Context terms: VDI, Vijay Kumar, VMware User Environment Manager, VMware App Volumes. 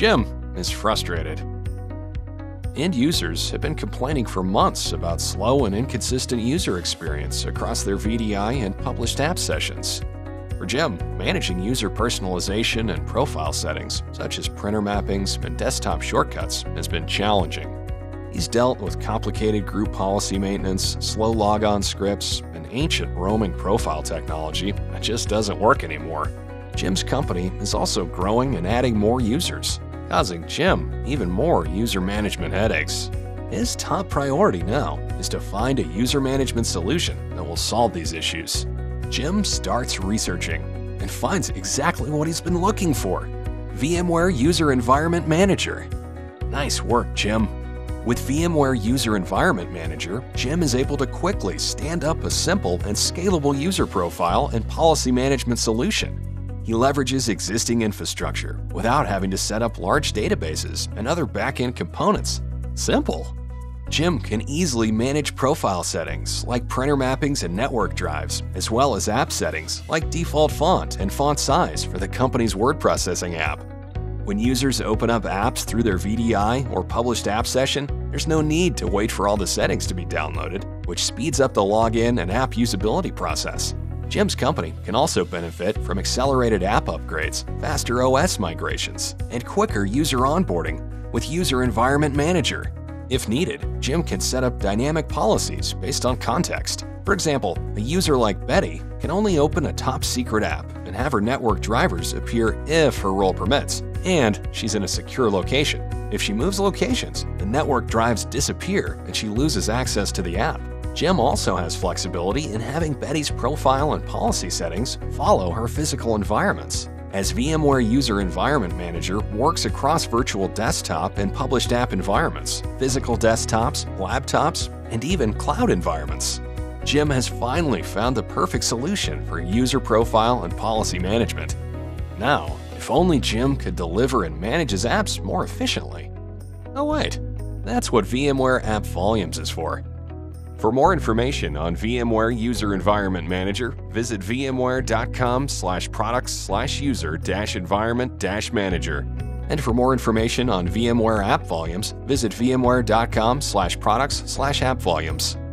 Jim is frustrated. End users have been complaining for months about slow and inconsistent user experience across their VDI and published app sessions. For Jim, managing user personalization and profile settings, such as printer mappings and desktop shortcuts, has been challenging. He's dealt with complicated group policy maintenance, slow logon scripts, and ancient roaming profile technology that just doesn't work anymore. Jim's company is also growing and adding more users, causing Jim even more user management headaches. His top priority now is to find a user management solution that will solve these issues. Jim starts researching and finds exactly what he's been looking for: VMware User Environment Manager. Nice work, Jim. With VMware User Environment Manager, Jim is able to quickly stand up a simple and scalable user profile and policy management solution. He leverages existing infrastructure without having to set up large databases and other back-end components. Simple. Jim can easily manage profile settings like printer mappings and network drives, as well as app settings like default font and font size for the company's word processing app. When users open up apps through their VDI or published app session, there's no need to wait for all the settings to be downloaded, which speeds up the login and app usability process. Jim's company can also benefit from accelerated app upgrades, faster OS migrations, and quicker user onboarding with User Environment Manager. If needed, Jim can set up dynamic policies based on context. For example, a user like Betty can only open a top secret app and have her network drivers appear if her role permits, and she's in a secure location. If she moves locations, the network drives disappear and she loses access to the app. Jim also has flexibility in having Betty's profile and policy settings follow her physical environments. As VMware User Environment Manager works across virtual desktop and published app environments, physical desktops, laptops, and even cloud environments, Jim has finally found the perfect solution for user profile and policy management. Now, if only Jim could deliver and manage his apps more efficiently. Oh wait, that's what VMware App Volumes is for. For more information on VMware User Environment Manager, visit vmware.com/products/user-environment-manager. And for more information on VMware App Volumes, visit vmware.com/products/app-volumes.